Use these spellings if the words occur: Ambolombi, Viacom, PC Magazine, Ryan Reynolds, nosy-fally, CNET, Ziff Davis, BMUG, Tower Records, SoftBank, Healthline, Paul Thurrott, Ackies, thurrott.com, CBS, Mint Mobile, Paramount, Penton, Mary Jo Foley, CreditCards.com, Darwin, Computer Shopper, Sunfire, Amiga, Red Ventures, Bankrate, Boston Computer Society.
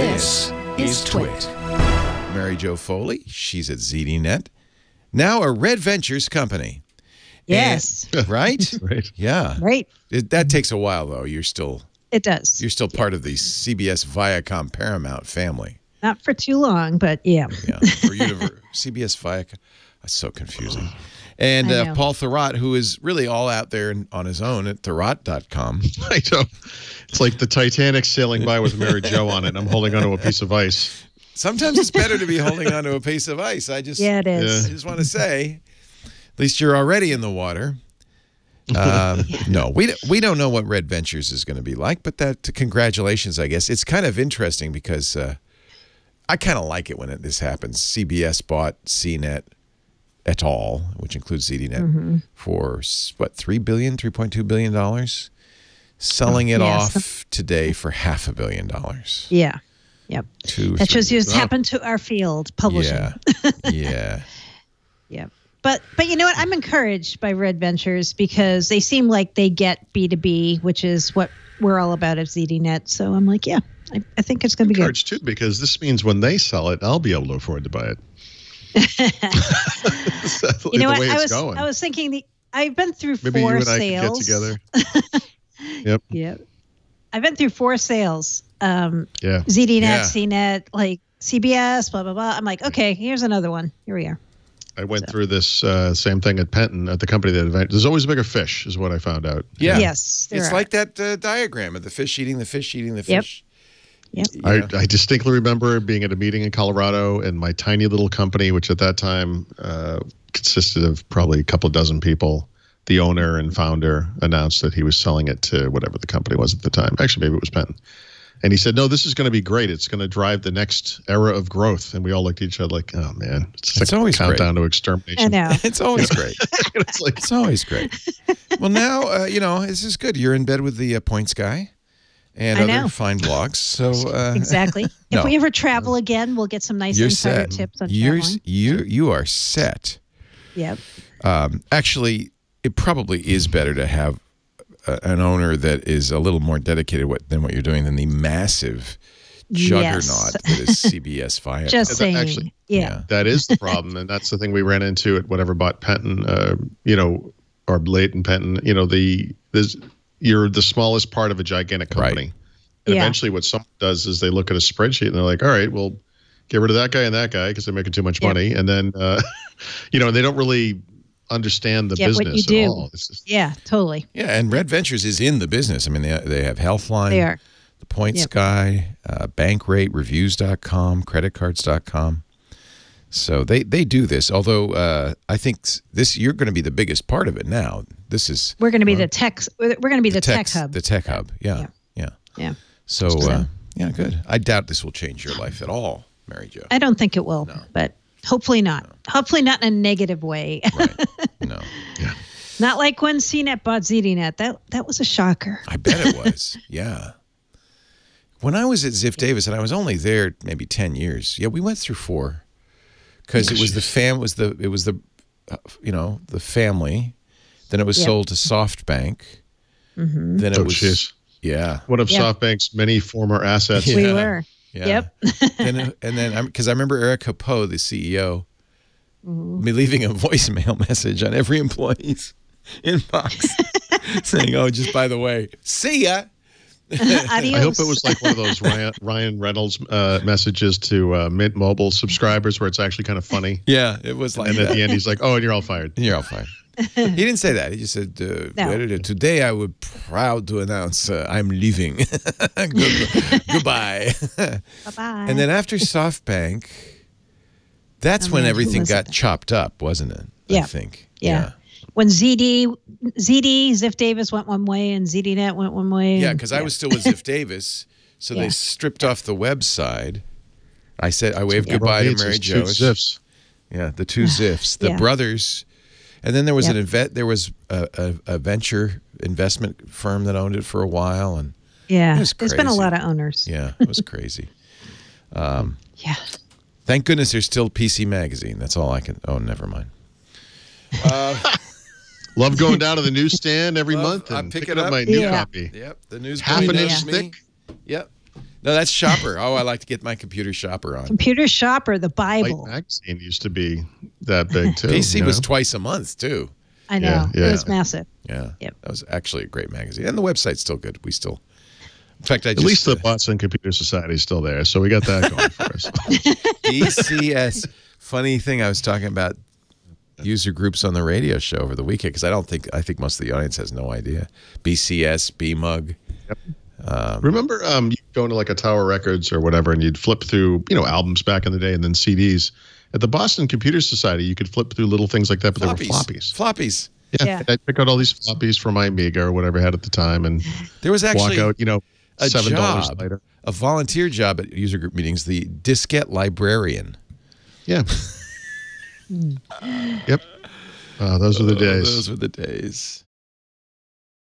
This is Twit. Mary Jo Foley, she's at ZDNet, now a Red Ventures company. Yes. And, right? Right. Yeah. Right. That takes a while, though. It does. You're still part of the CBS, Viacom, Paramount family. Not for too long, but yeah. Yeah. CBS, Viacom. That's so confusing. And Paul Thurrott, who is really all out there on his own at thurrott.com. I know. It's like the Titanic sailing by with Mary Jo on it, and I'm holding onto a piece of ice. Sometimes it's better to be holding onto a piece of ice. Yeah, it is. I just want to say, at least you're already in the water. No, we don't know what Red Ventures is going to be like, but congratulations, I guess. It's kind of interesting because I kind of like it when this happens. CBS bought CNET et al., which includes ZDNet, for, what, $3 billion, $3.2 billion? Selling it off today for $500 million. Yeah. Yep. That shows you what's happened to our field, publishing. Yeah. Yeah. Yep. But you know what? I'm encouraged by Red Ventures because they seem like they get B2B, which is what we're all about at ZDNet. So I'm like, yeah, I think it's going to be good. Encouraged too, because this means when they sell it, I'll be able to afford to buy it. You know what? I was thinking I've been through four sales. Maybe you and I could get together. Yep. Yep. I've been through four sales. Yeah. ZDNet, CNET, like CBS, blah blah blah. I'm like, okay, here's another one. Here we are. I went through this same thing at Penton at the company that event. There's always a bigger fish, is what I found out. Yeah. Yes. It's like that diagram of the fish eating the fish eating the fish. Yep. Yep. I distinctly remember being at a meeting in Colorado, and my tiny little company, which at that time consisted of probably a couple dozen people. The owner and founder announced that he was selling it to whatever the company was at the time. Actually, maybe it was Penton. And he said, no, this is going to be great. It's going to drive the next era of growth. And we all looked at each other like, oh, man. It's like a countdown to extermination. I know. It's always great. It's always great. Well, now, you know, this is good. You're in bed with the points guy and other fine blogs. So, exactly. If we ever travel again, we'll get some nice insider tips on traveling. You are set. Yep. Actually, it probably is better to have an owner that is a little more dedicated than what you're doing than the massive juggernaut that is CBS Viacom. Just saying. Actually, yeah. That is the problem, and that's the thing we ran into at whatever bought Penton, you know, or late in Penton. You know, you're the smallest part of a gigantic company. Right. And eventually what someone does is they look at a spreadsheet and they're like, all right, well, get rid of that guy and that guy because they're making too much money. And then, you know, they don't really understand the business at all. Yeah, totally. Yeah, and Red Ventures is in the business. I mean, they have Healthline, the Points Guy, Bankrate, Reviews.com, CreditCards.com. So they do this. Although I think you're going to be the biggest part of it now. We're going to be the tech. We're going to be the tech hub. The tech hub. Yeah. Yeah. Yeah. So yeah, good. I doubt this will change your life at all, Mary Jo. I don't think it will, but. Hopefully not. No. Hopefully not in a negative way. Right. No. Yeah. Not like when CNET bought ZDNet. That was a shocker. I bet it was. Yeah. When I was at Ziff Davis, and I was only there maybe 10 years. Yeah, we went through four because it was the family. Then it was sold to SoftBank. Mm-hmm. Then it was one of SoftBank's many former assets. Yeah. We were. Yeah. Yep. and then, because I remember Erica Po, the CEO, me leaving a voicemail message on every employee's inbox saying, oh, just by the way, see ya. Adios. I hope it was like one of those Ryan Reynolds messages to Mint Mobile subscribers where it's actually kind of funny. Yeah, it was like at the end, he's like, oh, and you're all fired. You're all fired. He didn't say that. He just said, today I would proud to announce I'm leaving. Goodbye. Bye-bye. And then after SoftBank, that's when everything got chopped up, wasn't it? Yeah. I think. Yeah. When Ziff Davis went one way and ZDNet went one way. Yeah, because I was still with Ziff Davis, so they stripped off the website. I waved goodbye to Mary Jo. The two Ziffs. The brothers... And then there was a venture investment firm that owned it for a while, and there's been a lot of owners. Yeah, it was crazy. Thank goodness there's still PC Magazine. That's all I can. Oh, never mind. Love going down to the newsstand every month and picking up my new copy. Yep, the news half an inch thick. Yep. No, that's Shopper. Oh, I like to get my Computer Shopper on. Computer Shopper, the Bible. Light magazine used to be that big, too. PC was twice a month, too. I know. Yeah. It was massive. Yeah. Yep. That was actually a great magazine. And the website's still good. We still... In fact, I just, at least the Boston Computer Society is still there, so we got that going for us. BCS. Funny thing, I was talking about user groups on the radio show over the weekend because I think most of the audience has no idea. BCS, BMUG. Yep. Remember going to like a Tower Records or whatever, and you'd flip through albums back in the day, and then CDs. At the Boston Computer Society, you could flip through little things like that, but they were floppies. Floppies. Yeah, I'd pick out all these floppies from my Amiga or whatever I had at the time, and there was actually walk out, $7 later. A volunteer job at user group meetings, the diskette librarian. Yeah. Yep. Those were the days. Those were the days.